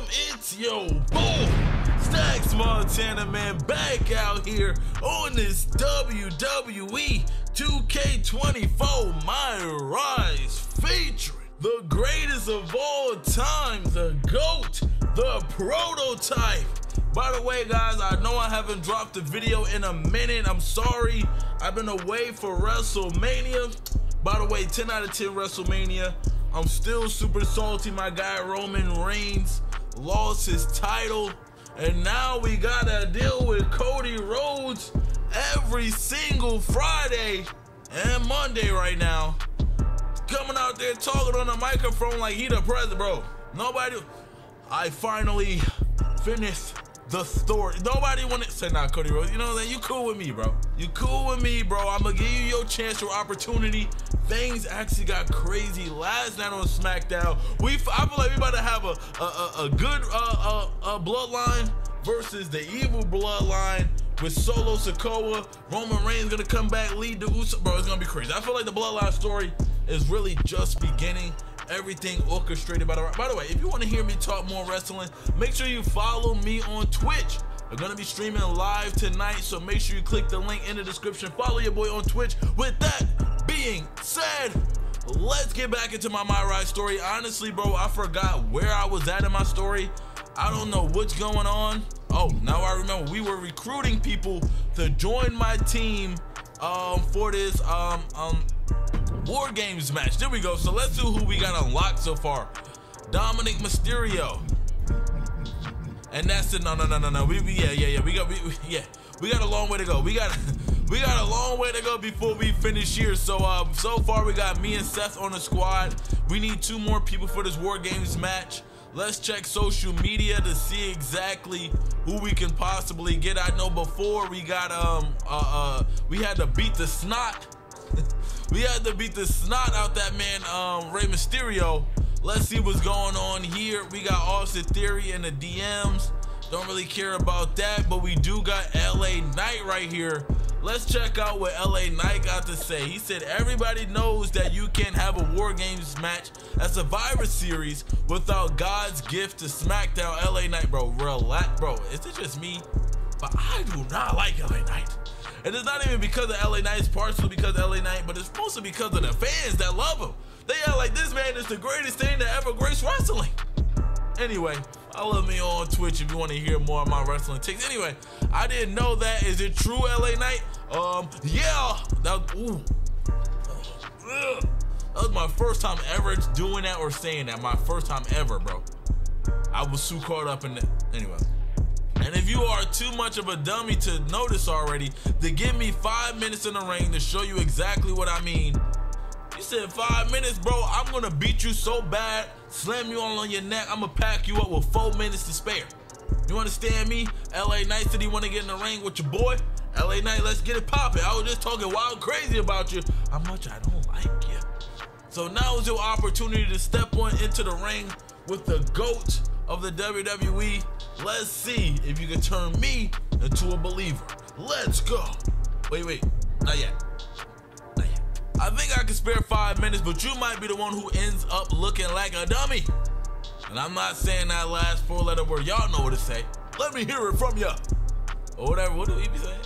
fam, it's yo boy, Stax Montana, man, back out here on this WWE 2K24 MyRISE featuring the greatest of all time, the GOAT, the prototype. By the way, guys, I know I haven't dropped a video in a minute. I'm sorry. I've been away for WrestleMania. By the way, 10 out of 10 WrestleMania. I'm still super salty. My guy Roman Reigns lost his title. And now we gotta deal with Cody Rhodes every single Friday and Monday right now. Coming out there talking on the microphone like he the president, bro. Nobody. I finally finished the story. Nobody wanted to say, nah, Cody Rhodes, you know what I'm saying? You cool with me, bro. You cool with me, bro. I'm going to give you your chance, your opportunity. Things actually got crazy last night on SmackDown. I feel like we about to have a good bloodline versus the evil bloodline with Solo Sikoa. Roman Reigns going to come back, lead the Usos. Bro, it's going to be crazy. I feel like the bloodline story is really just beginning. Everything orchestrated by the Rock. By the way, if you want to hear me talk more wrestling, make sure you follow me on Twitch. We're going to be streaming live tonight, so make sure you click the link in the description. Follow your boy on Twitch. With that being said, let's get back into my MyRISE story. Honestly, bro, I forgot where I was at in my story. I don't know what's going on. Oh, now I remember. We were recruiting people to join my team for this War Games match. There we go. So let's do who we got unlocked so far. Dominic Mysterio. And that's it. No. We got a long way to go. We got a long way to go before we finish here. So so far we got me and Seth on the squad. We need two more people for this War Games match. Let's check social media to see exactly who we can possibly get. I know before we got we had to beat the snot. We had to beat the snot out that man, Rey Mysterio. Let's see what's going on here. We got Austin Theory in the DMs. Don't really care about that, but we do got LA Knight right here. Let's check out what LA Knight got to say. He said, everybody knows that you can't have a War Games match at Survivor Series without God's gift to SmackDown. LA Knight, bro, relax, bro. Is it just me? But I do not like LA Knight. And it's not even because of LA Knight, it's partially because of LA Knight, but it's mostly because of the fans that love him. They are like, this man is the greatest thing to ever grace wrestling. Anyway, follow me on Twitch if you want to hear more of my wrestling takes. Anyway, I didn't know that. Is it true, LA Knight? Yeah. That was my first time ever doing that or saying that. My first time ever, bro. I was too caught up in that. Anyway. And if you are too much of a dummy to notice already, then give me 5 minutes in the ring to show you exactly what I mean. You said 5 minutes, bro. I'm going to beat you so bad, slam you all on your neck. I'm going to pack you up with 4 minutes to spare. You understand me? LA Knight said he want to get in the ring with your boy. LA Knight, let's get it popping. I was just talking wild crazy about you. How much I don't like you. So now is your opportunity to step on into the ring with the GOAT of the WWE. Let's see if you can turn me into a believer. Let's go. Wait, not yet. I think I can spare 5 minutes, but you might be the one who ends up looking like a dummy. And I'm not saying that last four-letter word. Y'all know what to say. Let me hear it from you. Or whatever, what do we be saying?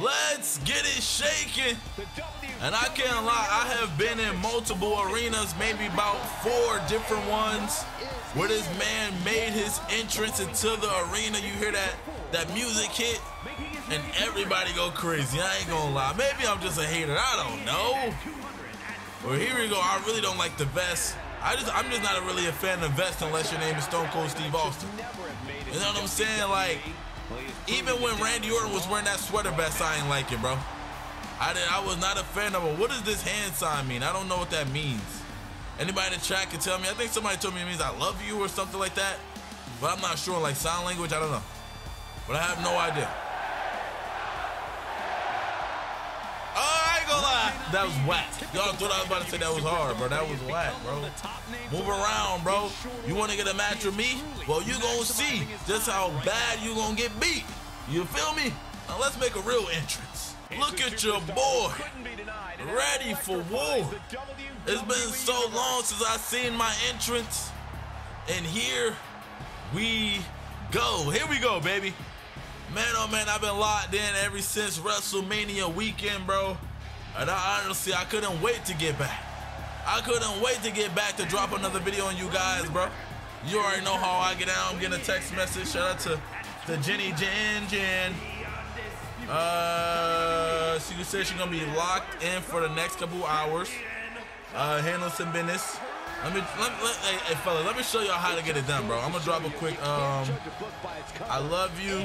Let's get it shaking. And I can't lie, I have been in multiple arenas, maybe about 4 different ones, where this man made his entrance into the arena. You hear that music hit and everybody go crazy. I ain't gonna lie, maybe I'm just a hater, I don't know. Well, here we go. I really don't like the vest. I'm just not really a fan of vest unless your name is Stone Cold Steve Austin. You know what I'm saying? Like, even when Randy Orton was wearing that sweater vest, I ain't like it, bro. I was not a fan of it. What does this hand sign mean? I don't know what that means. Anybody in the chat can tell me. I think somebody told me it means I love you or something like that. But I'm not sure, like sign language, I don't know. But I have no idea. Oh, I ain't gonna lie. That was whack. Y'all thought I was about to say that was hard, bro. That was whack, bro. Move around, bro. You wanna get a match with me? Well, you gonna see just how bad you gonna get beat. You feel me? Now let's make a real entrance. Look at your boy, ready for war. It's been so long since I seen my entrance. And here we go. Here we go, baby. Man, oh man, I've been locked in ever since WrestleMania weekend, bro. And I honestly, I couldn't wait to get back. I couldn't wait to get back to drop another video on you guys, bro. You already know how I get out. I'm getting a text message. Shout out to Jenny Jen. She said she's gonna be locked in for the next couple hours. Handling some business. Hey, fella, let me show y'all how to get it done, bro. I'm gonna drop a quick, I love you.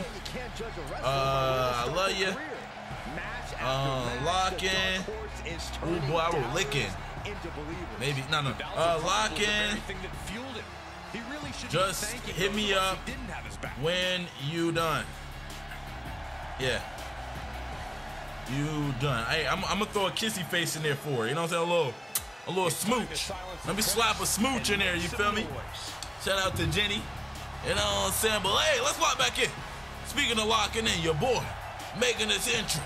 I love you. Lock in. Ooh, boy, I was licking. Maybe, no. Lock in. Just hit me up when you done. Yeah. You done. Hey, I'm gonna throw a kissy face in there for her. You know what I'm saying? A little smooch. Let me slap a smooch in there, you feel me? Shout out to Jenny. You know what I'm saying? But hey, let's lock back in. Speaking of locking in, your boy making his entrance,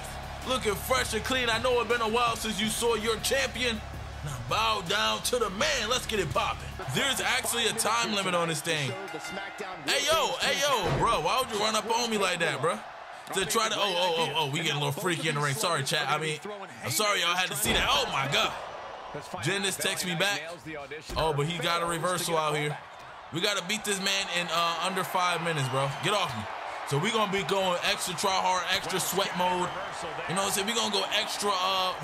looking fresh and clean. I know it's been a while since you saw your champion. Now bow down to the man. Let's get it popping. There's actually a time limit on this thing. Hey yo, bro, why would you run up on me like that, bro? To try to, oh, we getting a little freaky in the ring. Sorry, chat. I mean, I'm sorry y'all had to see that. Oh my God. Dennis texts me back. Oh, but he got a reversal out here. We got to beat this man in under 5 minutes, bro. Get off me. So we're going to be going extra try hard, extra sweat mode. You know what I'm saying? We're going to go extra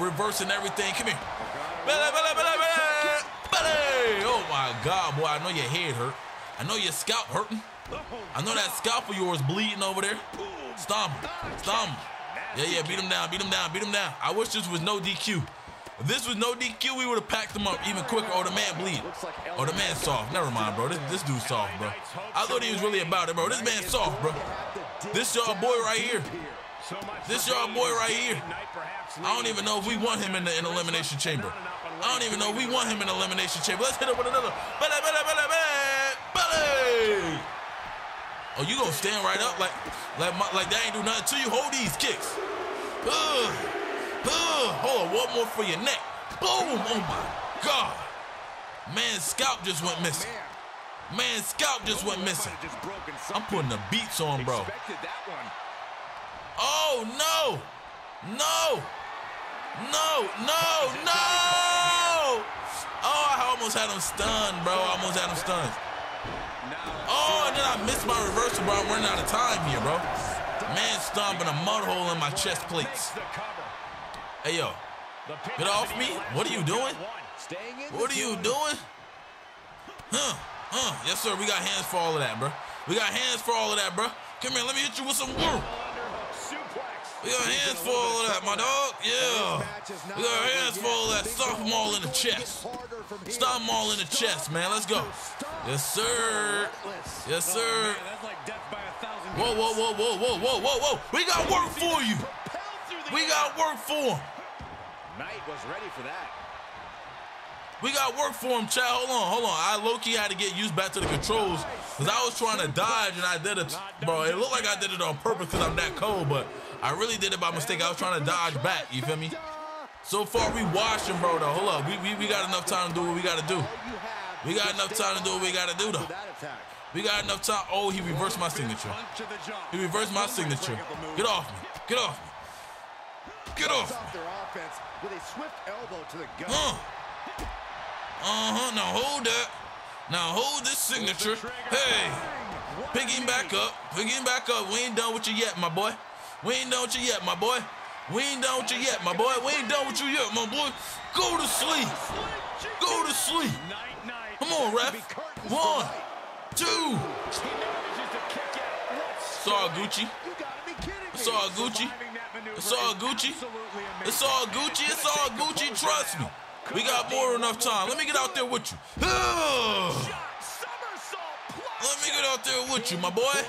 reversing everything. Come here. Oh my God, boy. I know your head hurt. I know your scalp hurting. I know that scalp of yours bleeding over there. Stomp him. Stomp him. Yeah, beat him down, beat him down, beat him down. I wish this was no DQ. If this was no DQ, we would have packed him up even quicker. Oh, the man bleed. Oh, the man soft. Never mind, bro. This dude soft, bro. I thought he was really about it, bro. This man soft, bro. This y'all boy right here. This y'all boy right here. I don't even know if we want him in the elimination chamber. I don't even know if we want him in the elimination chamber. Let's hit him with another. Belly. Oh, you gonna stand right up like that ain't do nothing to you? Hold these kicks. Hold on, one more for your neck. Boom! Oh my God! Man's scalp just went missing. Man's scalp just went missing. I'm putting the beats on, bro. Oh no! No! No! No! No! Oh, I almost had him stunned, bro. I almost had him stunned. Oh, and then I missed my reversal, bro. I'm running out of time here, bro. Man stomping a mud hole in my chest plates. Hey, yo. Get off me. What are you doing? What are you doing? Yes, sir. We got hands for all of that, bro. We got hands for all of that, bro. Come here. Let me hit you with some work. We got hands for all of that, my dog. Yeah. We got hands for all of that. Stomp them all in the chest. Stomp them all in the chest, man. Let's go. Yes, sir. Yes, sir. Whoa. We got work for you. We got work for him. Knight was ready for that. We got work for him, chat. Hold on. I low-key had to get used back to the controls because I was trying to dodge and I did it. Bro, it looked like I did it on purpose because I'm that cold, but I really did it by mistake. I was trying to dodge back, you feel me? So far, we washing, bro, though. Hold up. We got enough time to do what we got to do. We got enough time to do what we got to do, though. We got enough time. Oh, he reversed my signature. He reversed my signature. Get off me. Get off me. Get off their offense with a swift elbow to the gut. Now hold that. Now hold this signature. Hey, pick him back up. Pick him back up. We ain't done with you yet, my boy. We ain't done with you yet, my boy. We ain't done with you yet, my boy. We ain't done with you yet, my boy. Go to sleep. Go to sleep. Come on, ref. 1, 2. It's all Gucci. It's all Gucci. It's all Gucci. It's all Gucci. It's all Gucci. Trust me. We got more than enough time. Let me get out there with you. Let me get out there with you, my boy.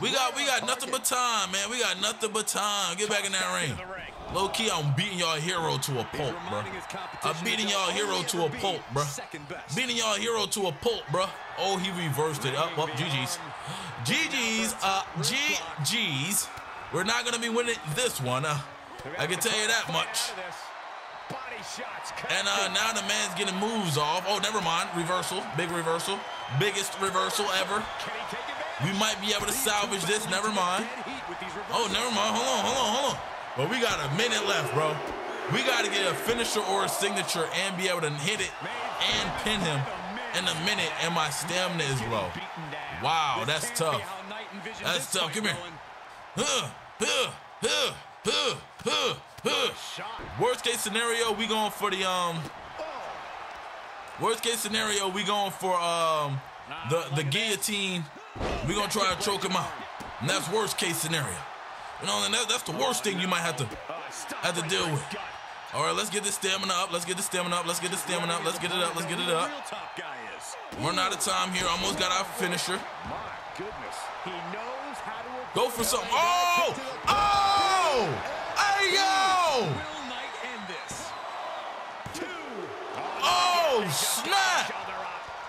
We got nothing but time, man. We got nothing but time. Get back in that ring. Low key, I'm beating y'all hero to a pulp, bro. I'm beating y'all hero to a pulp, bro. Beating y'all hero to a pulp, bro. Oh, he reversed it. Up. GG's. GG's. GG's. We're not going to be winning this one. I can tell you that much. And now the man's getting moves off. Oh, never mind. Reversal. Big reversal. Biggest reversal ever. We might be able to salvage this. Never mind. Oh, never mind. Hold on, hold on, hold on. But we got a minute left, bro. We got to get a finisher or a signature and be able to hit it and pin him in a minute. And my stamina is low. Wow, that's tough. That's tough. Come here. Worst case scenario, we going for the worst case scenario, we going for the guillotine. We gonna try to choke him out. And that's worst case scenario. You know, and that's the worst thing you might have to deal with. All right, let's get the stamina up. Let's get the stamina up. Let's get the stamina up. Let's get it up. Let's get it up. Running out of time here. Almost got our finisher. Go for something. Oh! Oh! Hey, yo! Oh, snap!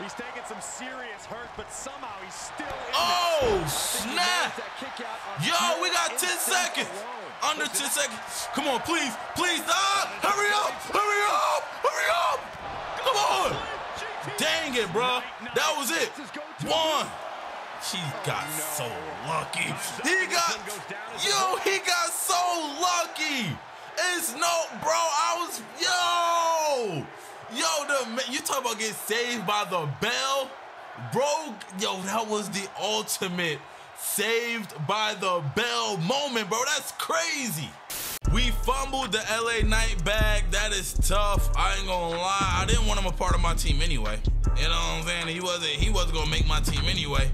He's taking some serious hurt, but somehow he's still in. Oh, snap! Yo, we got 10 seconds. Under 10 seconds. Come on, please. Please, ah! Hurry up! Hurry up! Hurry up! Come on! Dang it, bro. That was it. One. She got so lucky. He got... Yo, he got so lucky. It's no... Bro, I was... Yo! Yo, you talk about getting saved by the bell, bro. Yo, that was the ultimate saved by the bell moment, bro. That's crazy. We fumbled the LA Knight bag. That is tough. I ain't gonna lie. I didn't want him a part of my team anyway. You know what I'm saying? He wasn't gonna make my team anyway.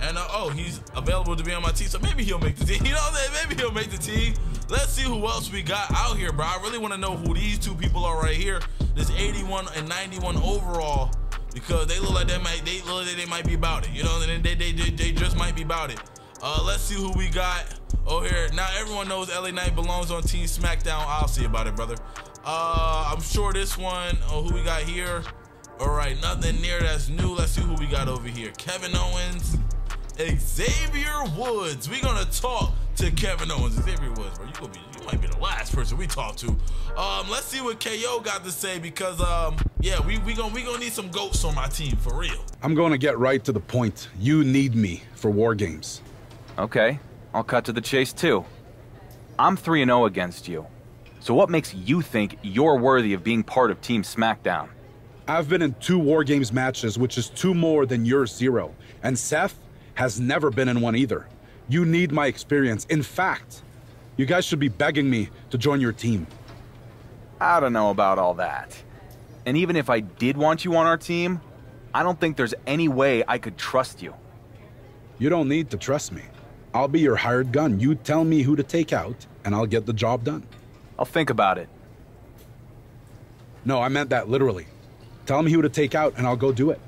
And oh, he's available to be on my team, so maybe he'll make the team. You know what I'm saying? Maybe he'll make the team. Let's see who else we got out here, bro. I really want to know who these two people are right here. This 81 and 91 overall, because they look like they might be about it. You know, and they just might be about it. Let's see who we got. Oh, here now everyone knows LA Knight belongs on Team SmackDown. I'll see about it, brother. I'm sure this one. Oh, who we got here? All right, nothing near that's new. Let's see who we got over here. Kevin Owens, Xavier Woods. We're gonna talk to Kevin Owens. Xavier Woods, bro, you might be the last person we talk to. Let's see what KO got to say, because yeah, we gonna need some goats on my team for real. I'm gonna get right to the point. You need me for War Games. Okay, I'll cut to the chase too. I'm 3-0 against you. So what makes you think you're worthy of being part of Team SmackDown? I've been in 2 War Games matches, which is 2 more than your 0. And Seth has never been in one either. You need my experience. In fact, you guys should be begging me to join your team. I don't know about all that. And even if I did want you on our team, I don't think there's any way I could trust you. You don't need to trust me. I'll be your hired gun. You tell me who to take out, and I'll get the job done. I'll think about it. No, I meant that literally. Tell me who to take out, and I'll go do it.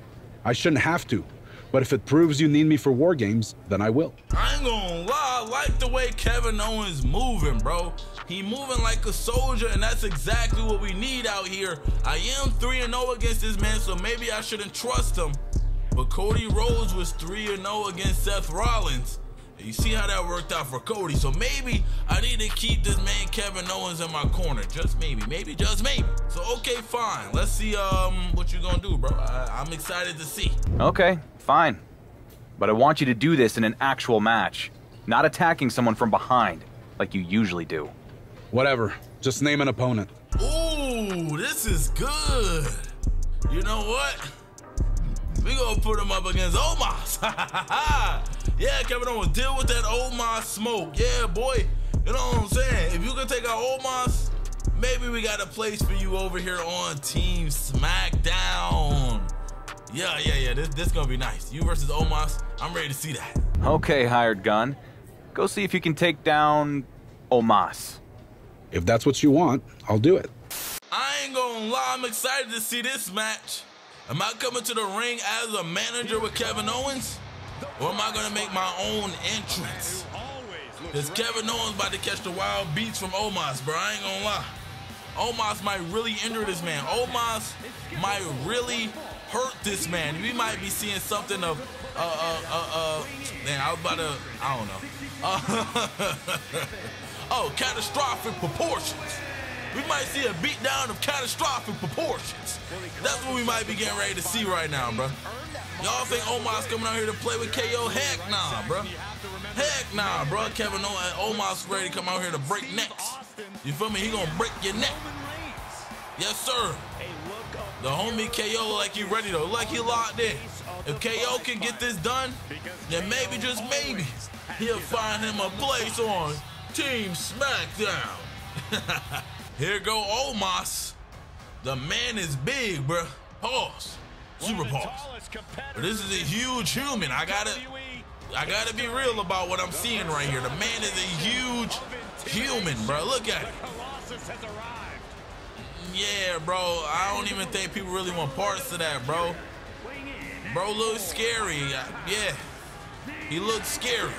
I shouldn't have to. But if it proves you need me for War Games, then I will. I ain't gonna lie, I like the way Kevin Owens moving, bro. He moving like a soldier, and that's exactly what we need out here. I am 3-0 against this man, so maybe I shouldn't trust him. But Cody Rhodes was 3-0 against Seth Rollins. And you see how that worked out for Cody. So maybe I need to keep this man Kevin Owens in my corner. Just maybe, just maybe. So okay, fine. Let's see what you gonna do, bro. I'm excited to see. Okay. Fine, but I want you to do this in an actual match, not attacking someone from behind like you usually do. Whatever, just name an opponent. Ooh, this is good. You know what? We gonna put him up against Omos. Yeah, Kevin Owens, deal with that Omos smoke. Yeah, boy, you know what I'm saying? If you can take out Omos, maybe we got a place for you over here on Team SmackDown. Yeah, this gonna be nice. You versus Omos, I'm ready to see that. Okay, hired gun. Go see if you can take down Omos. If that's what you want, I'll do it. I ain't gonna lie, I'm excited to see this match. Am I coming to the ring as a manager with Kevin Owens? Or am I gonna make my own entrance? Because Kevin Owens about to catch the wild beats from Omos, bro. I ain't gonna lie. Omos might really injure this man. Omos might really hurt this man. We might be seeing something of man, I was about to, I don't know. Oh, catastrophic proportions. we might see a beatdown of catastrophic proportions. That's what we might be getting ready to see right now, bro. Y'all think Omos coming out here to play with KO? Heck nah, bro. Heck nah, bro. Kevin Owens, Omos ready to come out here to break necks. You feel me? He gonna break your neck. Yes, sir. The homie KO like he ready though, like he locked in. If KO can get this done, then maybe, just maybe, he'll find him a place on Team SmackDown. Here go Omos. The man is big, bro. Pause. Super pause. But this is a huge human. I gotta be real about what I'm seeing right here. The man is a huge human, bro. Look at it. Yeah, bro. I don't even think people really want parts of that, bro. Bro looks scary. Yeah. He looks scary.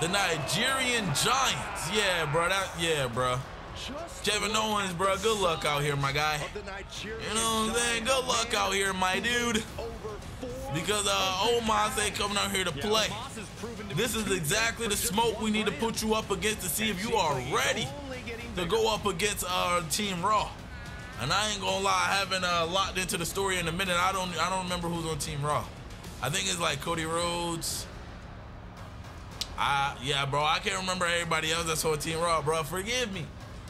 The Nigerian Giants. Yeah, bro. Kevin Owens, bro. Good luck out here, my guy. You know what I'm saying? Good luck out here, my dude. Because Omos ain't coming out here to play. This is exactly the smoke we need to put you up against to see if you are ready to go up against Team Raw. And I ain't gonna lie, I haven't locked into the story in a minute. I don't remember who's on Team Raw. I think it's like Cody Rhodes. Yeah, bro, I can't remember everybody else that's on Team Raw, bro. Forgive me.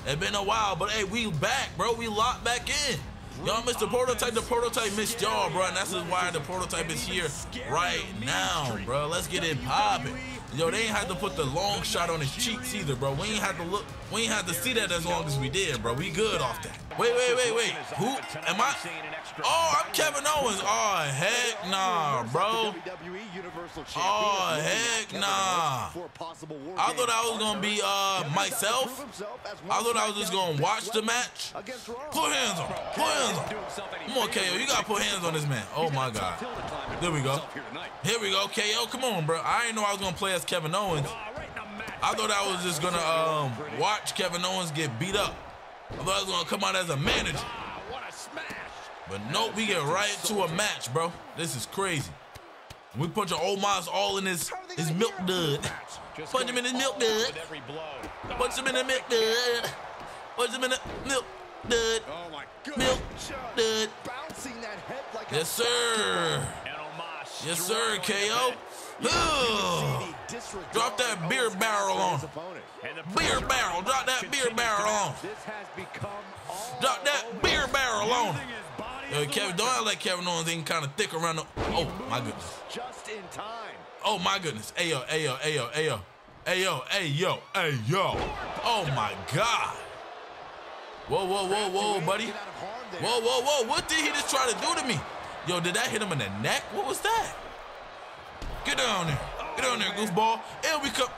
It's been a while, but hey, we back, bro. We locked back in. Y'all missed the prototype. The prototype missed y'all, bro. And that's just why the prototype is here right now, bro. Let's get it popping. Yo, they ain't had to put the long shot on his cheeks either, bro. We ain't had to look. We ain't had to see that as long as we did, bro. We good off that. Wait. Who am I? Oh, I'm Kevin Owens. Oh, heck nah, bro. Oh, heck nah. I thought I was gonna be myself. I thought I was just gonna watch the match. Put hands on. Put hands on. Come on, KO. You gotta put hands on this man. Oh my God. There we go. Here we go, KO. Come on, bro. I didn't know I was gonna play as Kevin Owens. I thought I was just gonna watch Kevin Owens get beat up. I thought I was gonna come out as a manager. But nope, we get right to a match, bro. This is crazy. We punch an Omos all in his milk dud. Punch him in his milk dud. Punch him in the milk dud. Punch him in the milk dud. Milk dud. Yes, sir. Yes, sir, KO. Ugh. Drop that beer barrel on. Beer barrel. Drop that beer barrel on. Drop that beer barrel on. Kevin, don't act like Kevin Owens ain't kind of thick around the. Oh my goodness. Just in time. Oh my goodness. Ayo, ayo, ayo, ayo, ayo, ayo, ayo. Oh my God. Whoa, whoa, whoa, whoa, buddy. Whoa, whoa, whoa. What did he just try to do to me? Yo, did that hit him in the neck? What was that? Get down there. Get down there, goofball. And we come.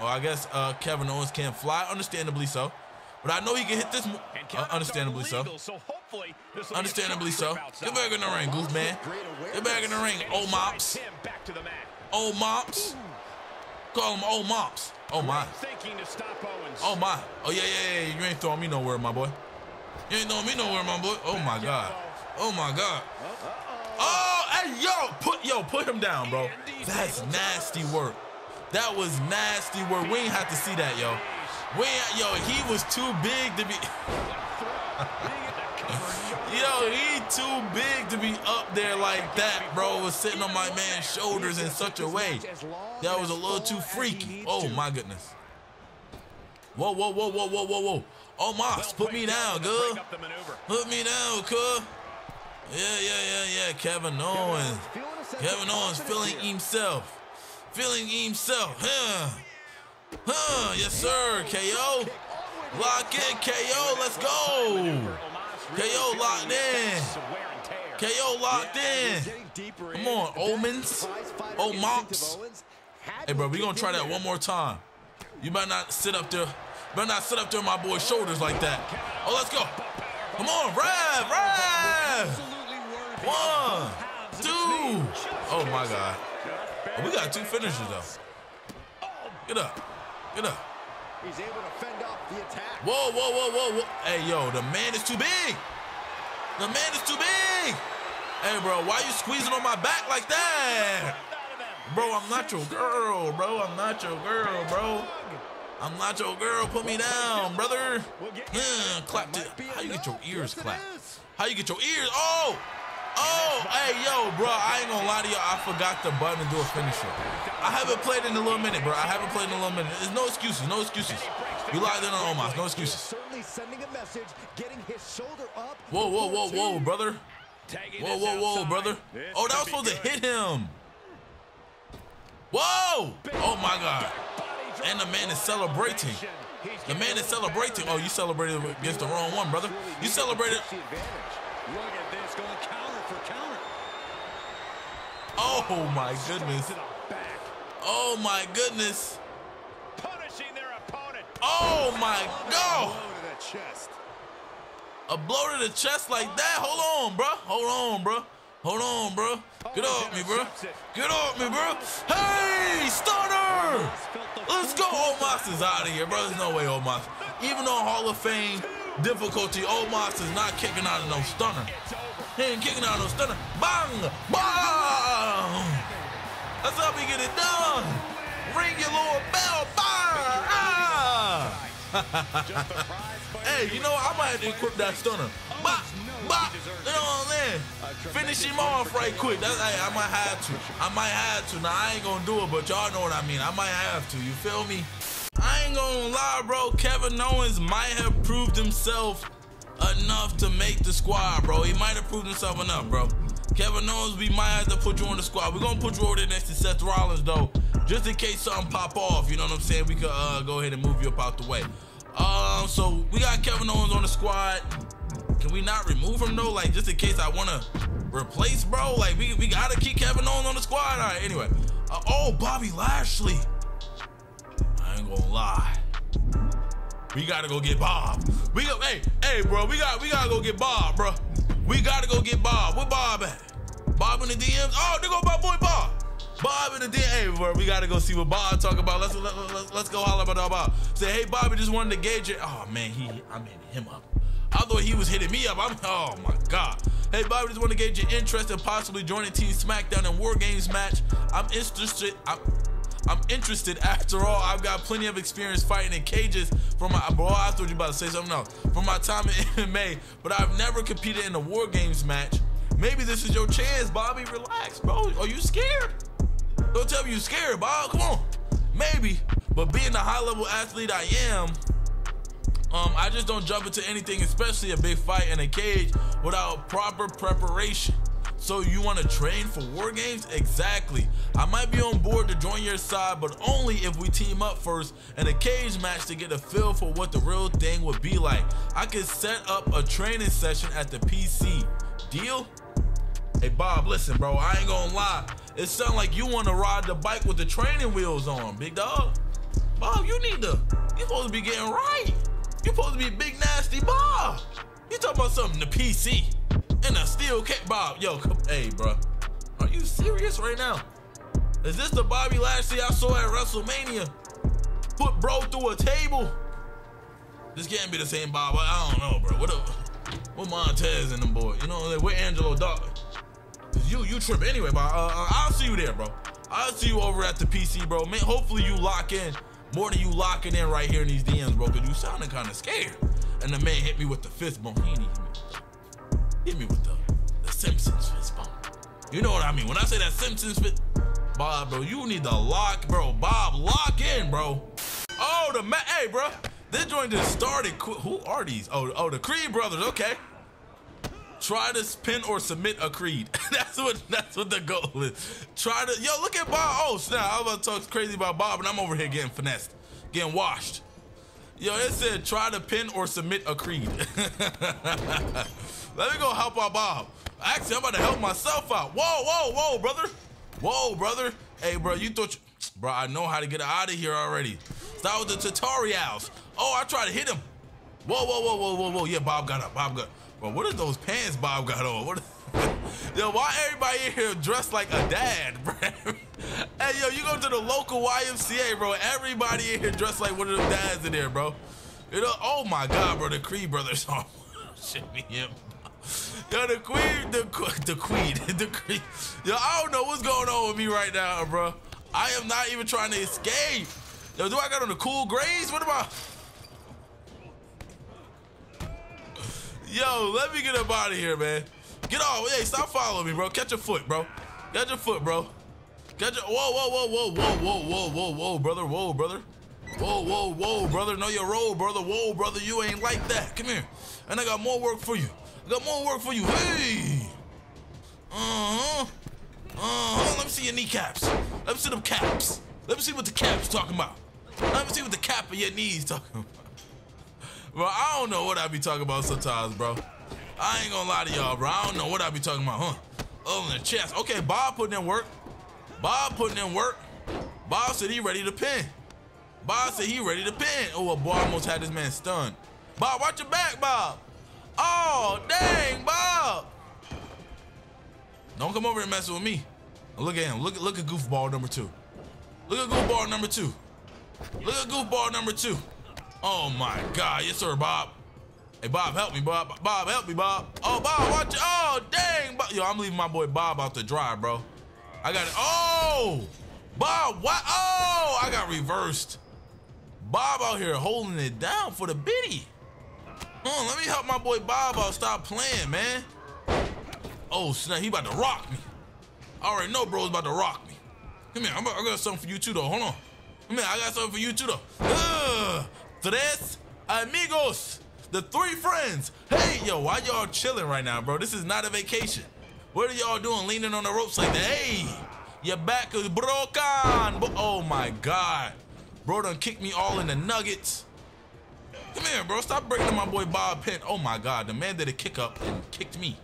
Oh, I guess Kevin Owens can't fly, understandably so. But I know he can hit this. Understandably so. Understandably so. Get back in the ring, goof man. Get back in the ring, Omos. Omos. Call him Omos. Oh my. Oh my. Oh yeah, yeah, yeah. You ain't throwing me nowhere, my boy. You ain't throwing me nowhere, my boy. Oh my God. Oh my God. Oh, hey, yo, put him down, bro. That's nasty work. That was nasty work. We ain't have to see that, yo. He was too big to be. Yo, he too big to be up there like that, bro. Was sitting on my man's shoulders in such a way that was a little too freaky. Oh my goodness. Whoa, whoa, whoa, whoa, whoa, whoa, whoa. Omos, put me down, girl. Put me down, cuz. Yeah. Kevin Owens. Kevin Owens feeling himself. Feeling himself. Huh. Huh, yes sir, KO. Lock in, KO, let's go. KO locked in. KO locked in. Come on, Omens. Omos. Hey bro, we gonna try that one more time. You better not sit up there. Better not sit up there on my boy's shoulders like that. Oh, let's go. Come on, Rev. One, two. Oh my God. Oh, we got two finishes though. Get up. Get up. He's able to fend off the attack. Whoa, whoa, whoa, whoa, whoa. Hey, yo, the man is too big. The man is too big. Hey, bro, why you squeezing on my back like that? Bro, I'm not your girl, bro. I'm not your girl, bro. I'm not your girl, put me down, brother. Clap to, how you get your ears clapped? How you get your ears? Oh! Oh, hey, yo, bro, I ain't gonna lie to you. I forgot the button to do a finisher. I haven't played in a little minute, bro. I haven't played in a little minute. There's no excuses, no excuses. You locked in on Omos, no excuses. Whoa, whoa, whoa, whoa, brother. Whoa, whoa, whoa, brother. Oh, that was supposed to hit him. Whoa! Oh, my God. And the man is celebrating. The man is celebrating. Oh, you celebrated against the wrong one, brother. You celebrated. Oh my goodness. Oh my goodness. Punishing their opponent. Oh my God. A blow to the chest like that. Hold on, bro. Hold on, bro. Hold on, bro. Get off me, bro. Get off me, bro. Hey, starter. Let's go. Omos is out of here, bro. There's no way Omos. Even on Hall of Fame difficulty, Omos is not kicking out of no stunner. He ain't kicking out of no stunner. Bang! Bang! That's how we get it done. Ring your Lord bell. Bang! Ah! Hey, you know what? I might have to equip that stunner. Bop! Bop! You know what I'm saying? Finish him off right quick. That's, hey, I might have to. I might have to. Now, I ain't gonna do it, but y'all know what I mean. I might have to. You feel me? I ain't gonna lie, bro. Kevin Owens might have proved himself enough to make the squad, bro. He might have proved himself enough, bro. Kevin Owens, we might have to put you on the squad. We're gonna put you over there next to Seth Rollins, though, just in case something pop off. You know what I'm saying? We could go ahead and move you up out the way. So we got Kevin Owens on the squad. Can we not remove him though? Like, just in case I wanna replace, bro. Like, we gotta keep Kevin Owens on the squad. All right, anyway. Oh, Bobby Lashley. I ain't gonna lie. We gotta go get Bob. We go, hey, bro. We gotta go get Bob, bro. We gotta go get Bob. Where Bob at? Bob in the DMs. Oh, there go my boy Bob. Bob in the DMs. Hey, bro. We gotta go see what Bob talk about. Let's go holler about Bob. Say, hey, Bobby, just wanted to gauge it. Oh man, I'm hitting him up. I thought he was hitting me up. Oh my God. Hey, Bobby, just want to gauge your interest in possibly joining Team SmackDown and War Games match. I'm interested. After all, I've got plenty of experience fighting in cages from my, bro, I thought you about to say something else, from my time in MMA, but I've never competed in a War Games match. Maybe this is your chance, Bobby. Relax, bro. Are you scared? Don't tell me you're scared, Bob. Come on. Maybe, but being the high-level athlete I am, I just don't jump into anything, especially a big fight in a cage, without proper preparation. So you want to train for War Games? Exactly. I might be on board to join your side, but only if we team up first in a cage match to get a feel for what the real thing would be like. I could set up a training session at the PC. Deal? Hey, Bob, listen, bro. I ain't gonna lie. It sounds like you want to ride the bike with the training wheels on, big dog. Bob, you're supposed to be getting right. You're supposed to be big, nasty Bob. You talking about something, the PC. And a steel kick, Bob. Yo, hey, bro. Are you serious right now? Is this the Bobby Lashley I saw at WrestleMania? Put bro through a table? This can't be the same Bob. I don't know, bro. What up? What Montez and them boys? You know, where Angelo Dawkins? You tripping anyway, Bob. I'll see you there, bro. I'll see you over at the PC, bro. Man, hopefully you lock in more than you locking in right here in these DMs, bro, because you sounding kind of scared. And the man hit me with the fist bump. He ain't even hit me with the Simpsons fist bump. You know what I mean? When I say that Simpsons fist, Bob, bro, you need to lock, bro. Bob, lock in, bro. Oh, the man, hey, bro. This joint just started. Who are these? Oh, the Creed Brothers. Okay. Try to pin or submit a Creed. That's what the goal is. Try to, yo, look at Bob. Oh, snap. I was about to talk crazy about Bob, and I'm over here getting finessed, getting washed. Yo, it said try to pin or submit a Creed. Let me go help out Bob. Actually, I'm about to help myself out. Whoa, whoa, whoa, brother. Whoa, brother. Hey, bro, you thought you... Bro, I know how to get out of here already. Start with the tutorials. Oh, I tried to hit him. Whoa, whoa, whoa, whoa, whoa, whoa. Yeah, Bob got up. Bob got... Bro, what are those pants Bob got on? What... Yo, why everybody in here dressed like a dad, bro? Hey, yo, you go to the local YMCA, bro. Everybody in here dressed like one of them dads in there, bro. You know, oh my God, bro, the Creed Brothers. Oh, shit, me him. Yo, the Creed. Yo, I don't know what's going on with me right now, bro. I am not even trying to escape. Yo, do I got on the cool grays? What about? Yo, let me get up out of here, man. Get off. Hey, stop following me, bro. Catch your foot, bro. Catch your foot, bro. Catch your. Whoa, whoa, whoa, whoa, whoa, whoa, whoa, whoa, brother. Whoa, brother. Whoa, whoa, whoa, brother. Know your role, brother. Whoa, brother. You ain't like that. Come here. And I got more work for you. I got more work for you. Hey. Let me see your kneecaps. Let me see them caps. Let me see what the cap's talking about. Let me see what the cap of your knees talking about. Bro, I don't know what I be talking about sometimes, bro. I ain't gonna lie to y'all, bro. I don't know what I be talking about, huh? Oh, in the chest. Okay, Bob putting in work. Bob putting in work. Bob said he ready to pin. Bob said he ready to pin. Oh, well, boy, I almost had this man stunned. Bob, watch your back, Bob. Oh, dang, Bob. Don't come over and mess with me. Look at him. Look at goofball number two. Look at goofball number two. Look at goofball number two. Oh, my God. Yes, sir, Bob. Hey, Bob, help me, Bob. Bob, help me, Bob. Oh, Bob, watch it. Oh, dang, Bob. Yo, I'm leaving my boy Bob out to dry, bro. I got it. Oh, Bob, what? Oh, I got reversed. Bob out here holding it down for the bitty. Oh, let me help my boy Bob out. Stop playing, man. Oh, snap. He about to rock me. I already know bro's about to rock me. Come here. I got something for you, too, though. Hold on. Come here. I got something for you, too, though. Tres amigos. The three friends. Hey, yo, why y'all chilling right now, bro? This is not a vacation. What are y'all doing leaning on the ropes like that? Hey, your back is broken. Oh, my God. Bro done kicked me all in the nuggets. Come here, bro. Stop breaking my boy Bob Penn. Oh, my God. The man did a kick up and kicked me.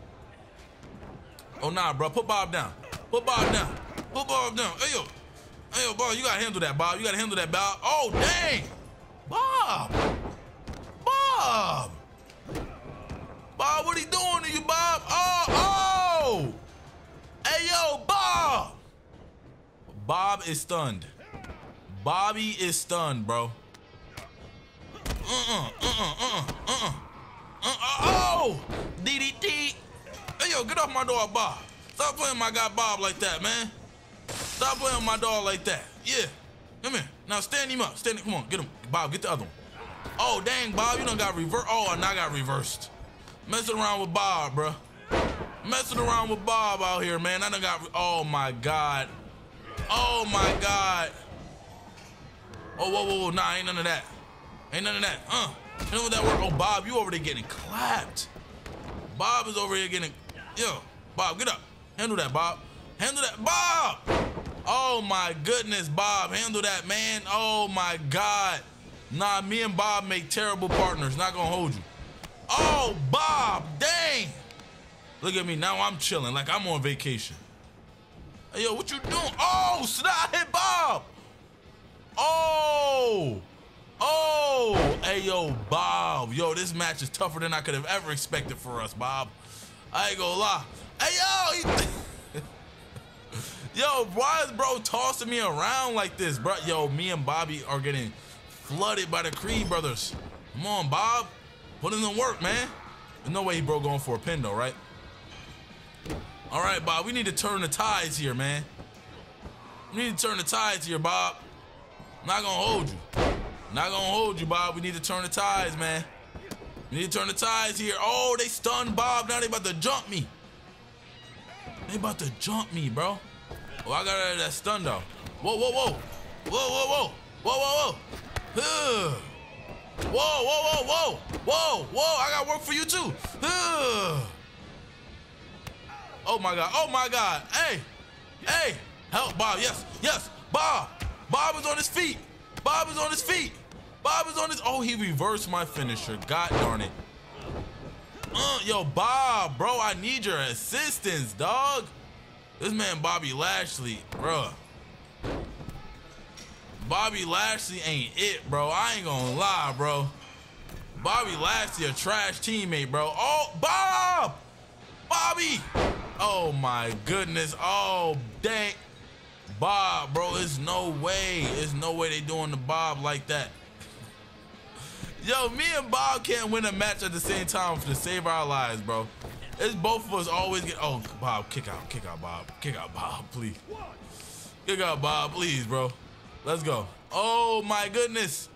Oh, nah, bro. Put Bob down. Put Bob down. Put Bob down. Hey, yo. Hey, yo, Bob. You got to handle that, Bob. You got to handle that, Bob. Oh, dang. Bob. Bob. Bob, what he doing to you, Bob? Oh, oh. Hey, yo, Bob. Bob is stunned. Bobby is stunned, bro. Oh! DDT! Hey, yo, get off my dog, Bob. Stop playing my guy Bob like that, man. Stop playing my dog like that. Yeah. Come here. Now stand him up. Stand him. Come on, get him. Bob, get the other one. Oh, dang, Bob, you done got reversed. Oh, and I got reversed. Messing around with Bob, bro. Messing around with Bob out here, man. I done got. Oh, my God. Oh, my God. Oh, whoa, whoa, whoa. Nah, ain't none of that. Ain't none of that. You know what that work? Oh, Bob, you over there getting clapped. Bob is over here getting. Yo, Bob, get up. Handle that, Bob. Handle that, Bob. Oh, my goodness, Bob. Handle that, man. Oh, my God. Nah, me and Bob make terrible partners. Not gonna hold you. Oh, Bob, dang. Look at me. Now I'm chilling like I'm on vacation. Hey, yo, what you doing? Oh, snap. I hit Bob. Oh. Oh, hey, yo, Bob. Yo, this match is tougher than I could have ever expected for us, Bob. I ain't gonna lie. Hey, yo. Yo, why is bro tossing me around like this, bro? Yo, me and Bobby are getting flooded by the Creed Brothers. Come on, Bob. Put in the work, man. There's no way he bro going for a pin, though, right? All right, Bob. We need to turn the tides here, man. We need to turn the tides here, Bob. I'm not gonna hold you. Not gonna hold you, Bob. We need to turn the tides, man. We need to turn the tides here. Oh, they stunned Bob. Now they about to jump me. They about to jump me, bro. Oh, I got out of that stun, though. Whoa, whoa, whoa. Whoa, whoa, whoa. Whoa, whoa, whoa. Whoa, whoa, whoa, whoa. Whoa, whoa. I got work for you, too. Oh, my God. Oh, my God. Hey. Hey. Help, Bob. Yes. Yes. Bob. Bob is on his feet. Bob is on his feet. Bob is on his. Oh, he reversed my finisher. God darn it. Yo, Bob, bro, I need your assistance, dog. This man, Bobby Lashley, bro. Bobby Lashley ain't it, bro. I ain't gonna lie, bro. Bobby Lashley, a trash teammate, bro. Oh, Bob! Bobby! Oh, my goodness. Oh, dang. Bob, bro, there's no way. There's no way they doing the Bob like that. Yo, me and Bob can't win a match at the same time to save our lives, bro. It's both of us always get. Oh, Bob, kick out, Bob. Kick out, Bob, please. Kick out, Bob, please, bro. Let's go. Oh my goodness.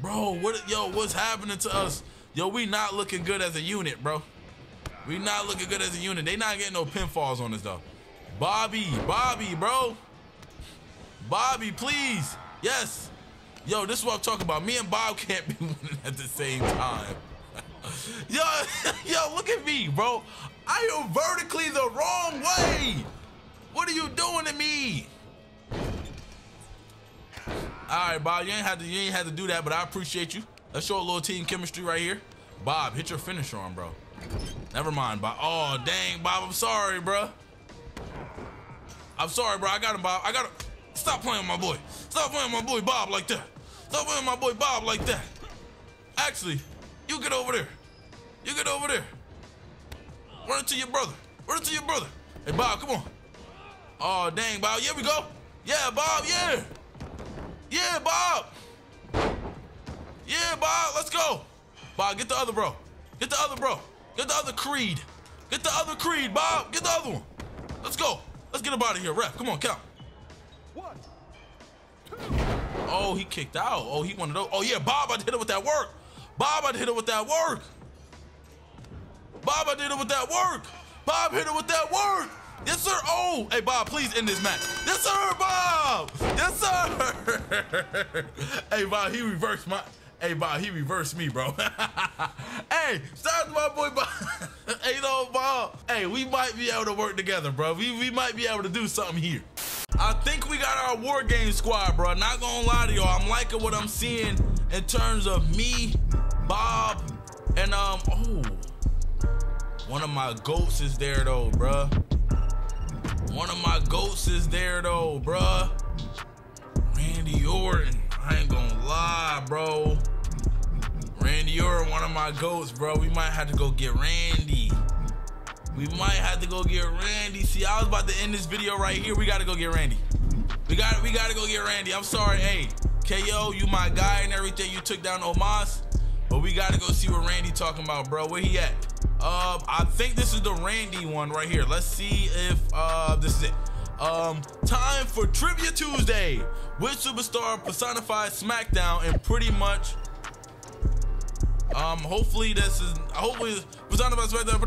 Bro, what, yo, what's happening to us? Yo, we not looking good as a unit, bro. We not looking good as a unit. They not getting no pinfalls on us, though. Bobby, Bobby, bro. Bobby, please. Yes. Yo, this is what I'm talking about. Me and Bob can't be winning at the same time. Yo, yo, look at me, bro. I am vertically the wrong way. What are you doing to me? All right, Bob, you ain't had to do that, but I appreciate you. Let's show a little team chemistry right here. Bob, hit your finisher on, bro. Never mind, Bob. Oh, dang, Bob, I'm sorry, bro. I'm sorry, bro. I got him, Bob. I got him. Stop playing my boy. Stop playing my boy Bob like that. Stop playing my boy Bob like that. Actually, you get over there. You get over there. Run it to your brother. Run it to your brother. Hey, Bob, come on. Oh, dang, Bob. Here we go. Yeah, Bob, yeah. Yeah, Bob. Yeah, Bob, let's go. Bob, get the other bro. Get the other bro. Get the other Creed. Get the other Creed, Bob. Get the other one. Let's go. Let's get him out of here, ref. Come on, count. One, two. Oh, he kicked out. Oh, he wanted to. Oh, yeah, Bob, I did it with that work. Bob, I did it with that work. Bob, I did it with that work. Bob hit it with that work. Yes, sir. Oh, hey, Bob, please end this match. Yes, sir, Bob. Yes, sir. Hey, Bob, he reversed my. Hey, Bob, he reversed me, bro. Hey, shout out to my boy, Bob. Hey, no, Bob. Hey, we might be able to work together, bro. We might be able to do something here. I think we got our War Games squad, bro. Not gonna lie to y'all. I'm liking what I'm seeing in terms of me, Bob, and oh, one of my goats is there though, bro. One of my goats is there though, bro. Randy Orton. I ain't gonna lie, bro. Randy Orton, one of my goats, bro. We might have to go get Randy. We might have to go get Randy. See, I was about to end this video right here. We gotta go get Randy. We gotta go get Randy. I'm sorry, hey, KO, you my guy and everything. You took down Omos, but we gotta go see what Randy talking about, bro. Where he at? I think this is the Randy one right here. Let's see if this is it. Time for Trivia Tuesday. Which superstar personifies SmackDown and pretty much? Hopefully this is. Hopefully personifies SmackDown.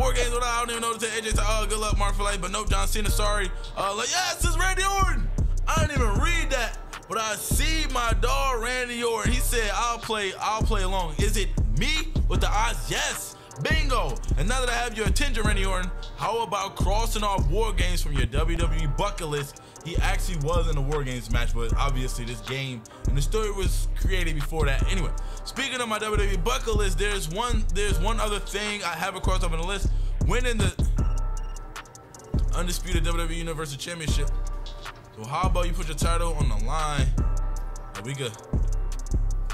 War Games. I don't even know what to say. AJ. Oh, good luck, Mark, for life. But nope, John Cena. Sorry. Like yes, it's Randy Orton. I didn't even read that, but I see my dog Randy Orton. He said, "I'll play along." Is it me with the odds? Yes. Bingo! And now that I have your attention, Randy Orton, how about crossing off War Games from your WWE bucket list? He actually was in a War Games match, but obviously this game and the story was created before that. Anyway, speaking of my WWE bucket list, there's one other thing I haven't crossed off on the list. Winning the Undisputed WWE Universal Championship. So how about you put your title on the line? And we could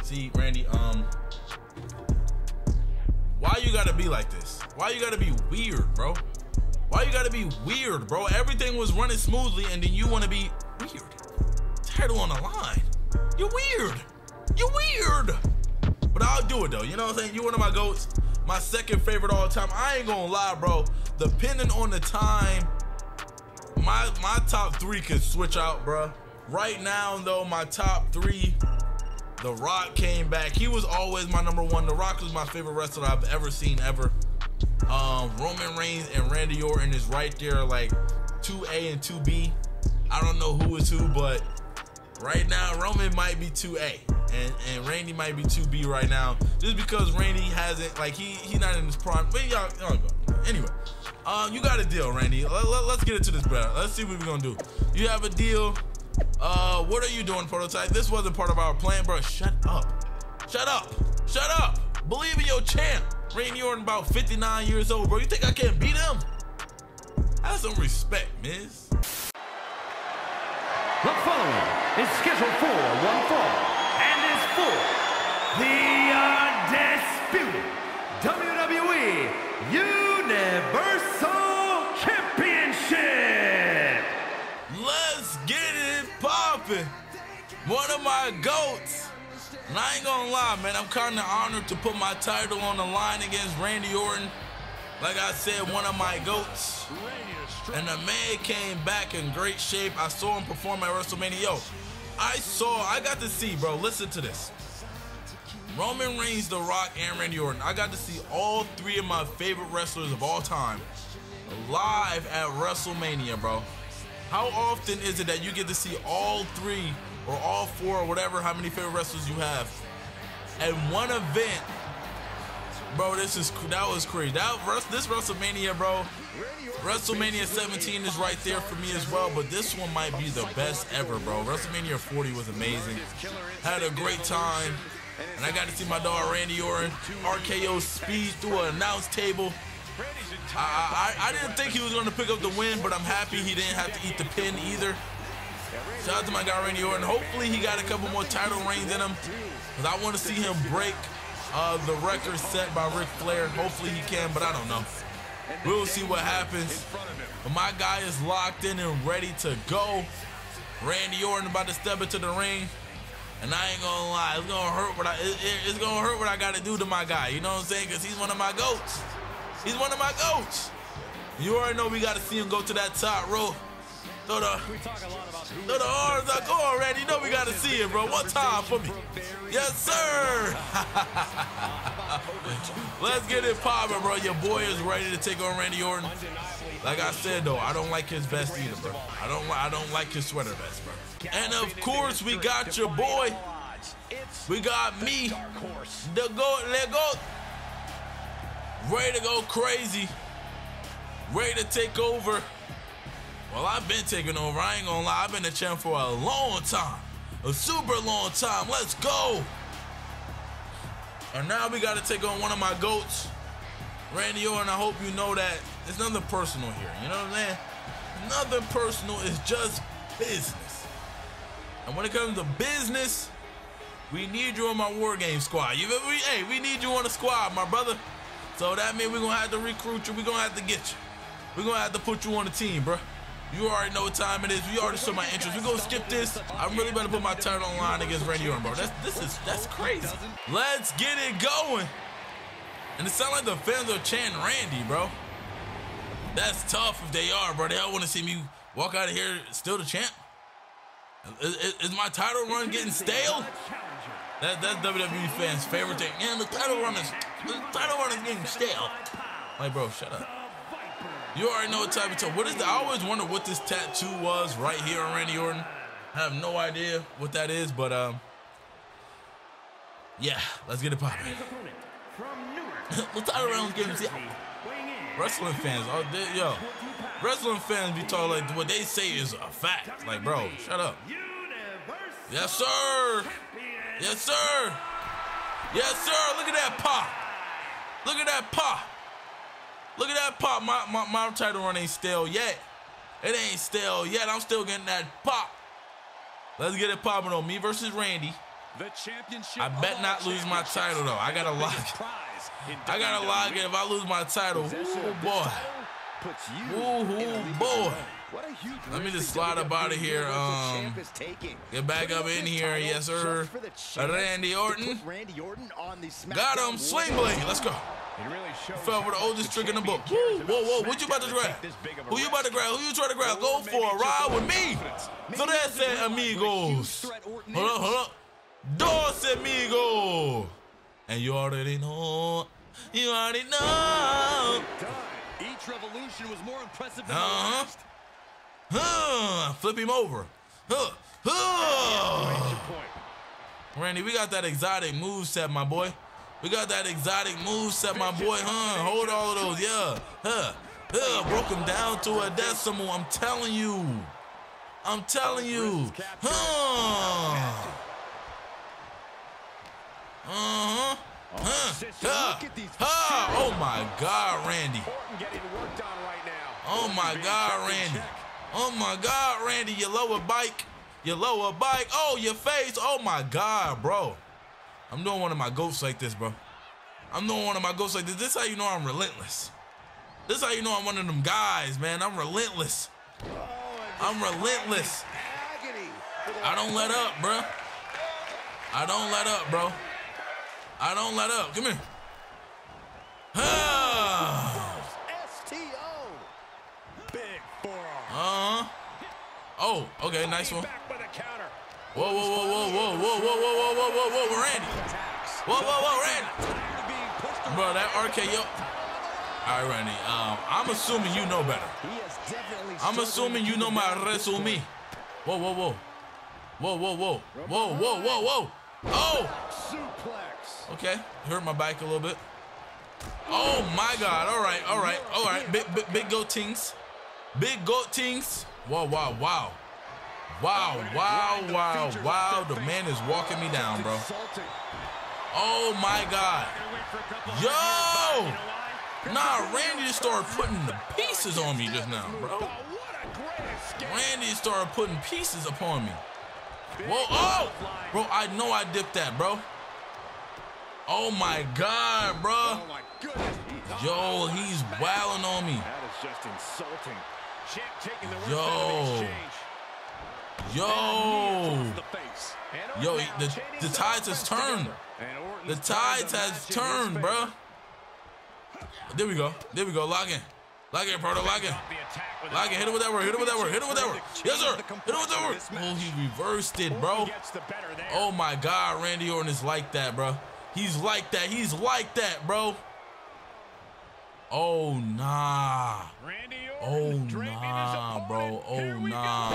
see, Randy, why you gotta be like this? Why you gotta be weird, bro? Why you gotta be weird, bro? Everything was running smoothly and then you wanna be weird. Title on the line. You're weird. You're weird. But I'll do it though, you know what I'm saying? You're one of my goats. My second favorite all time. I ain't gonna lie, bro. Depending on the time, my top three could switch out, bro. Right now though, my top three, The Rock came back. He was always my number one. The Rock was my favorite wrestler I've ever seen, ever. Roman Reigns and Randy Orton is right there, like 2A and 2B. I don't know who is who, but right now, Roman might be 2A. And Randy might be 2B right now. Just because Randy hasn't, like, he's not in his prime. But y'all go. Anyway, you got a deal, Randy. Let's get into this, brother. Let's see what we're going to do. You have a deal. What are you doing, Prototype? This wasn't part of our plan, bro. Shut up. Shut up. Shut up. Believe in your champ. Randy Orton about 59 years old, bro. You think I can't beat him? Have some respect, miss. The following is scheduled for one fall and is for the undisputed WWE Universal Championship. Let's get it popping. One of my goats. And I ain't gonna lie, man, I'm kind of honored to put my title on the line against Randy Orton. Like I said, one of my GOATs. And the man came back in great shape. I saw him perform at WrestleMania. Yo, I got to see, bro, listen to this. Roman Reigns, The Rock, and Randy Orton. I got to see all three of my favorite wrestlers of all time live at WrestleMania, bro. How often is it that you get to see all three or all four or whatever, how many favorite wrestlers you have at one event? Bro, that was crazy. This WrestleMania, bro, WrestleMania 17 is right there for me as well, but this one might be the best ever, bro. WrestleMania 40 was amazing. Had a great time, and I got to see my dog Randy Orton RKO speed through an announce table. I didn't think he was going to pick up the win, but I'm happy he didn't have to eat the pin either. Shout out to my guy Randy Orton. Hopefully he got a couple more title reigns in him, because I want to see him break the record set by Ric Flair. Hopefully he can, but I don't know. We'll see what happens. But my guy is locked in and ready to go. Randy Orton about to step into the ring, and I ain't gonna lie, it's gonna hurt what it's gonna hurt what I gotta do to my guy. You know what I'm saying? Because he's one of my GOATs. He's one of my GOATs. You already know we gotta see him go to that top rope. Throw the arms up, go on, Randy. You know we gotta see it, bro. One time for me. Yes, sir. Let's get it popping, bro. Your boy is ready to take on Randy Orton. Like I said, though, I don't like his vest either, bro. I don't like his sweater vest, bro. And of course, we got your boy. We got me, the GOAT, ready to go crazy, ready to take over. Well, I've been taking over, I ain't gonna lie. I've been the champ for a long time, a super long time. Let's go. And now we gotta take on one of my GOATs, Randy Orton. I hope you know that it's nothing personal here, you know what I'm saying? Nothing personal, it's just business. And when it comes to business, we need you on my War Games squad. Hey, we need you on the squad, my brother. So that means we're gonna have to recruit you, we're gonna have to get you. We're gonna have to put you on the team, bruh. You already know what time it is. You already saw my entrance. We're gonna skip this. I'm really about to put my title on line against Randy Orton, bro. That's crazy. Let's get it going. And it sounds like the fans are chanting Randy, bro. That's tough if they are, bro. They all want to see me walk out of here still the champ. Is my title run getting stale? That's WWE fans' favorite thing. And the title run is getting stale. Like, bro, shut up. You already know what type of tattoo. I always wonder what this tattoo was right here on Randy Orton. I have no idea what that is, but yeah, let's get it popping. What's that around game? Wrestling fans, wrestling fans be talking like what they say is a fact. Like, bro, shut up. Yes, sir. Yes, sir. Yes, sir. Look at that pop. Look at that pop. Look at that pop. My title run ain't stale yet. It ain't stale yet. I'm still getting that pop. Let's get it popping on me versus Randy. The championship. I bet not lose my title though. I gotta lock it. I gotta lock it. If I lose my title, ooh boy. Ooh boy. Let me just slide up out of here. Get back up in here. Yes, sir. Randy Orton. Got him. Sling bling. Let's go. Fell for the oldest trick in the book. Whoa, whoa, what you about to grab? Who you about to grab? Who you trying to grab? Go for a ride with me. So that's it, amigos. Hold up. Dos amigos. And you already know. You already know. Each revolution was more impressive than the last. Flip him over. Randy, we got that exotic move set, my boy. We got that exotic moveset, my boy, huh? Hold all of those, yeah. Broke him down to a decimal, I'm telling you. I'm telling you. Oh my God, Randy. Oh my God, Randy. Oh my God, Randy, your lower bike. Your lower bike. Oh, your face. Oh my God, bro. I'm doing one of my GOATs like this, bro. I'm doing one of my GOATs like this. This is how you know I'm relentless. This is how you know I'm one of them guys, man. I'm relentless. I'm relentless. I don't let up, bro. I don't let up, bro. I don't let up. Come here. Oh, okay, nice one. Whoa, whoa, whoa, whoa, whoa, whoa, whoa, whoa, whoa, whoa, whoa, Randy. Whoa, whoa, whoa, Randy. Bro, that RKO. All right, Randy. I'm assuming you know better. I'm assuming you know my resume. Whoa, whoa, whoa. Whoa, whoa, whoa. Whoa, whoa, whoa, whoa. Oh. Okay, hurt my back a little bit. Oh my God. All right, all right, all right. Big goat tings. Big goat tings. Wow, wow, wow. Wow, wow, wow, wow. The man is walking me down, bro. Oh my God. Yo! Nah, Randy just started putting the pieces on me just now, bro. Randy started putting pieces upon me. Whoa, oh! Bro, I know I dipped that, bro. Oh my God, bro. Yo, he's wilding on me. That is just insulting. Yo. Yo. Yo, the tide has turned. The tide has turned, bro. There we go. There we go. Lock in. Lock in, bro. Lock in. Lock in. Hit it with that word. Hit it with that word. Hit it with that word. Yes, sir. Hit it with that word. Oh, he reversed it, bro. Oh, my God. Randy Orton is like that, bro. He's like that. He's like that, bro. Oh, nah. Oh, nah, bro. Oh, nah.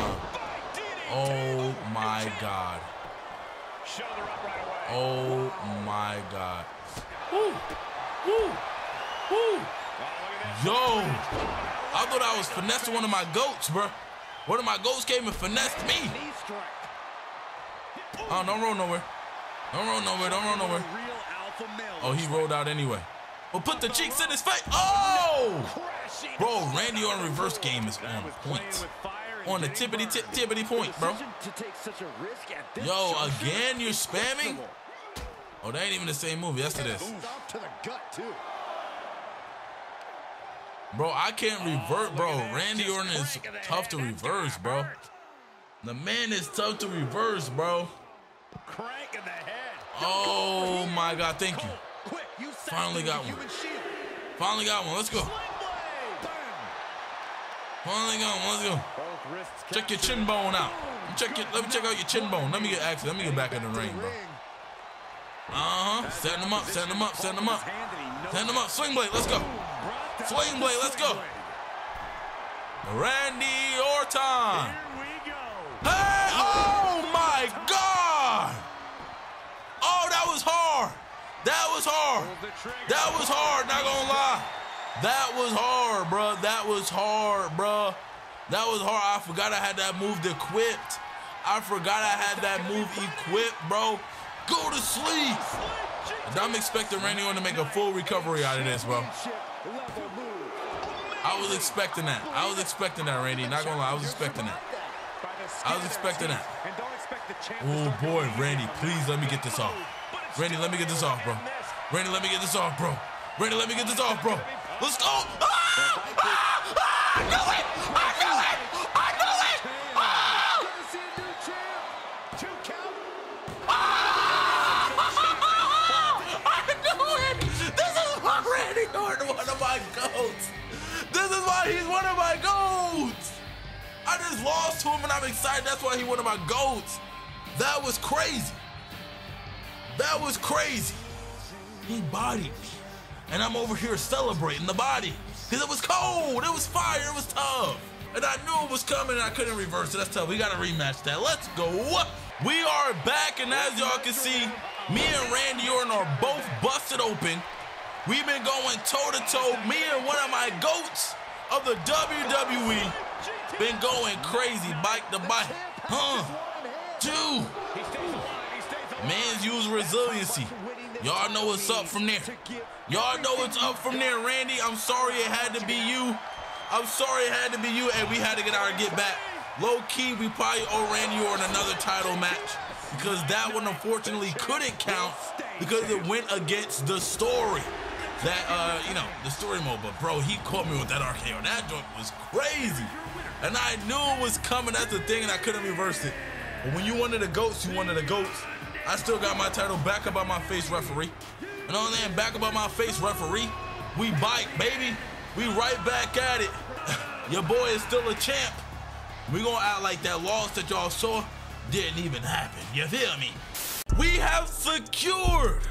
Oh, my God. Oh, my God. Woo. Woo. Woo. Yo. I thought I was finessing one of my goats, bro. One of my goats came and finessed me. Oh, don't roll nowhere. Don't roll nowhere. Don't roll nowhere. Oh, he rolled out anyway. Well, put the cheeks in his face. Oh! Bro, Randy Orton reverse game is on point. On the tippity point, bro. Yo, again, you're spamming? Oh, that ain't even the same move. Yes, it is. Bro, I can't revert, bro. Randy Orton is tough to reverse, bro. The man is tough to reverse, bro. Oh, my God. Thank you. Finally got one. Finally got one. Let's go. Finally got one. Let's go. Check your chin bone out. Let me check out your chin bone. Let me get access. Let me get back in the ring, bro. Uh-huh. Setting them up. Setting them up. Setting them up. Setting them up. Swing blade. Let's go. Swing blade. Let's go. Randy Orton. Hey! Oh my God! Oh, that was hard. That was hard. That was hard. Not gonna lie. That was hard, bro. That was hard, bro. That was hard. I forgot I had that move equipped. I forgot I had that move equipped, bro. Go to sleep. I'm expecting Randy Orton to make a full recovery out of this, bro. I was expecting that. I was expecting that, Randy. Not gonna lie. I was expecting that. I was expecting that. Oh boy, Randy. Please let me get this off. Randy, let me get this off, bro. Randy, let me get this off, bro. Randy, let me get this off, bro. Let's go. Ah! Ah! Ah! I knew it. I knew it. I knew it. Ah! Ah! I knew it. This is why Randy Orton, one of my goats. This is why he's one of my goats. I just lost to him, and I'm excited. That's why he's one of my goats. That was crazy. That was crazy. He bodied me. And I'm over here celebrating the body. Because it was cold. It was fire. It was tough. And I knew it was coming and I couldn't reverse it. That's tough. We got to rematch that. Let's go. We are back. And as y'all can see, me and Randy Orton are both busted open. We've been going toe-to-toe. Me and one of my goats of the WWE. Been going crazy. Bike to bike. Huh. Dude. Man's use resiliency. Y'all know what's up from there. Y'all know what's up from there, Randy. I'm sorry it had to be you. I'm sorry it had to be you, and we had to get our get back. Low key, we probably owe Randy Orton another title match because that one unfortunately couldn't count because it went against the story. That, you know, the story mode, but bro, he caught me with that RKO. That joint was crazy. And I knew it was coming. That's the thing, and I couldn't reverse it. But when you wanted the goats, you wanted the goats. I still got my title back about my face, referee. You know what I'm saying? Back about my face, referee. We bike, baby. We right back at it. Your boy is still a champ. We're gonna act like that loss that y'all saw didn't even happen. You feel me? We have secured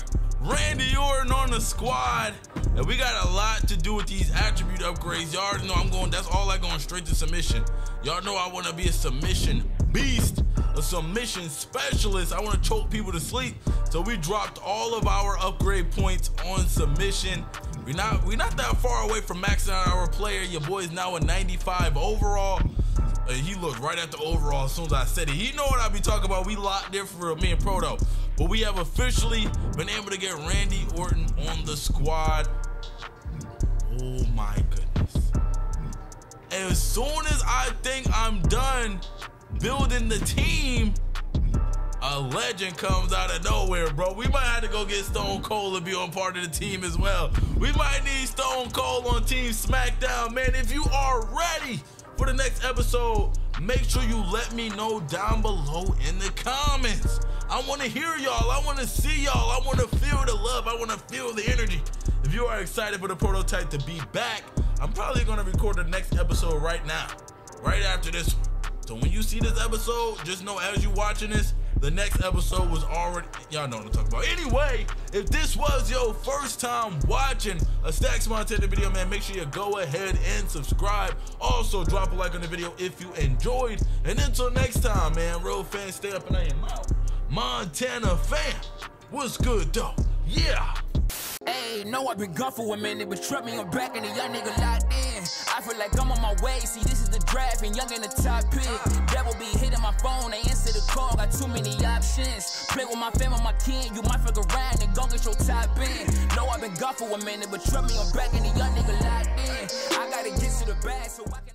Randy Orton on the squad, and we got a lot to do with these attribute upgrades. Y'all already know I'm going, that's all I going straight to submission. Y'all know I want to be a submission beast, a submission specialist. I want to choke people to sleep. So we dropped all of our upgrade points on submission. We're not that far away from maxing out our player. Your boy is now a 95 overall. He looked right at the overall as soon as I said it. He know what I be talking about. We locked in for me and Proto. But we have officially been able to get Randy Orton on the squad. Oh my goodness. As soon as I think I'm done building the team, a legend comes out of nowhere, bro. We might have to go get Stone Cold to be on part of the team as well. We might need Stone Cold on Team SmackDown, man. If you are ready for the next episode, make sure you let me know down below in the comments. I want to hear y'all. I want to see y'all. I want to feel the love. I want to feel the energy. If you are excited for the prototype to be back, I'm probably going to record the next episode right now, right after this one. So when you see this episode, just know as you're watching this, the next episode was already, y'all know what I'm talking about. Anyway, if this was your first time watching a Stax Montana video, man, make sure you go ahead and subscribe. Also, drop a like on the video if you enjoyed. And until next time, man, real fans, stay up and I am out. Montana fam, what's good though? Yeah. Ayy, know I've been gone for a minute, but trust me, I'm back and the young nigga locked in. I feel like I'm on my way, see, this is the draft, and young in the top pick. Devil be hitting my phone, they answer the call, got too many options. Play with my fam and my kin, you might fuck around and go get your top in. Know I've been gone for a minute, but trust me, I'm back and the young nigga locked in. I gotta get to the bag, so I can...